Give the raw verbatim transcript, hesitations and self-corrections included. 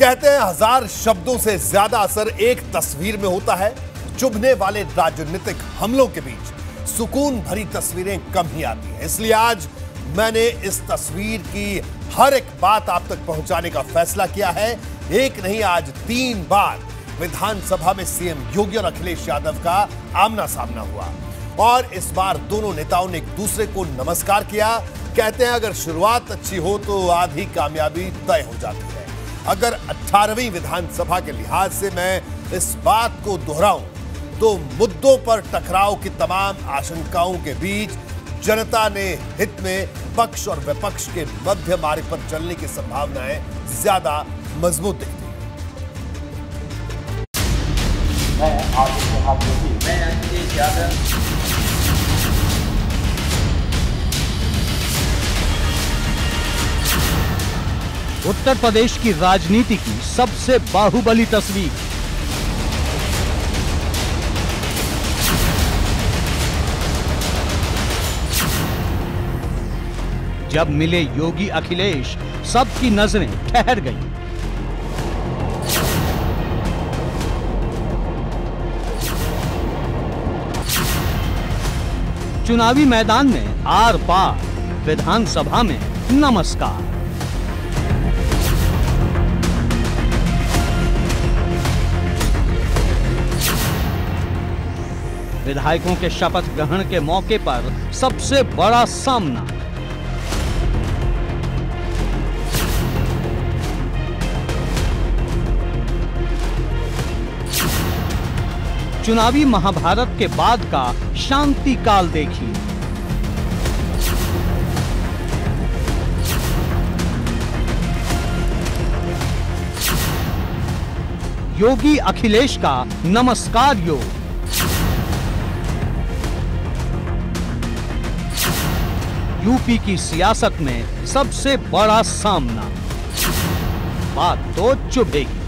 कहते हैं हजार शब्दों से ज्यादा असर एक तस्वीर में होता है। चुभने वाले राजनीतिक हमलों के बीच सुकून भरी तस्वीरें कम ही आती हैं, इसलिए आज मैंने इस तस्वीर की हर एक बात आप तक पहुंचाने का फैसला किया है। एक नहीं आज तीन बार विधानसभा में सीएम योगी और अखिलेश यादव का आमना सामना हुआ और इस बार दोनों नेताओं ने एक दूसरे को नमस्कार किया। कहते हैं अगर शुरुआत अच्छी हो तो आधी कामयाबी तय हो जाती है। अगर अठारहवीं विधानसभा के लिहाज से मैं इस बात को दोहराऊं तो मुद्दों पर टकराव की तमाम आशंकाओं के बीच जनता ने हित में पक्ष और विपक्ष के मध्य मार्ग पर चलने की संभावनाएं ज्यादा मजबूत दिखती हैं। मैं मैं अखिलेश यादव उत्तर प्रदेश की राजनीति की सबसे बाहुबली तस्वीर। जब मिले योगी अखिलेश, सबकी नजरें ठहर गईं। चुनावी मैदान में आर पार, विधानसभा में नमस्कार। विधायकों के शपथ ग्रहण के मौके पर सबसे बड़ा सामना। चुनावी महाभारत के बाद का शांति काल देखिए। योगी अखिलेश का नमस्कार योग। यूपी की सियासत में सबसे बड़ा सामना। बात तो चुभेगी।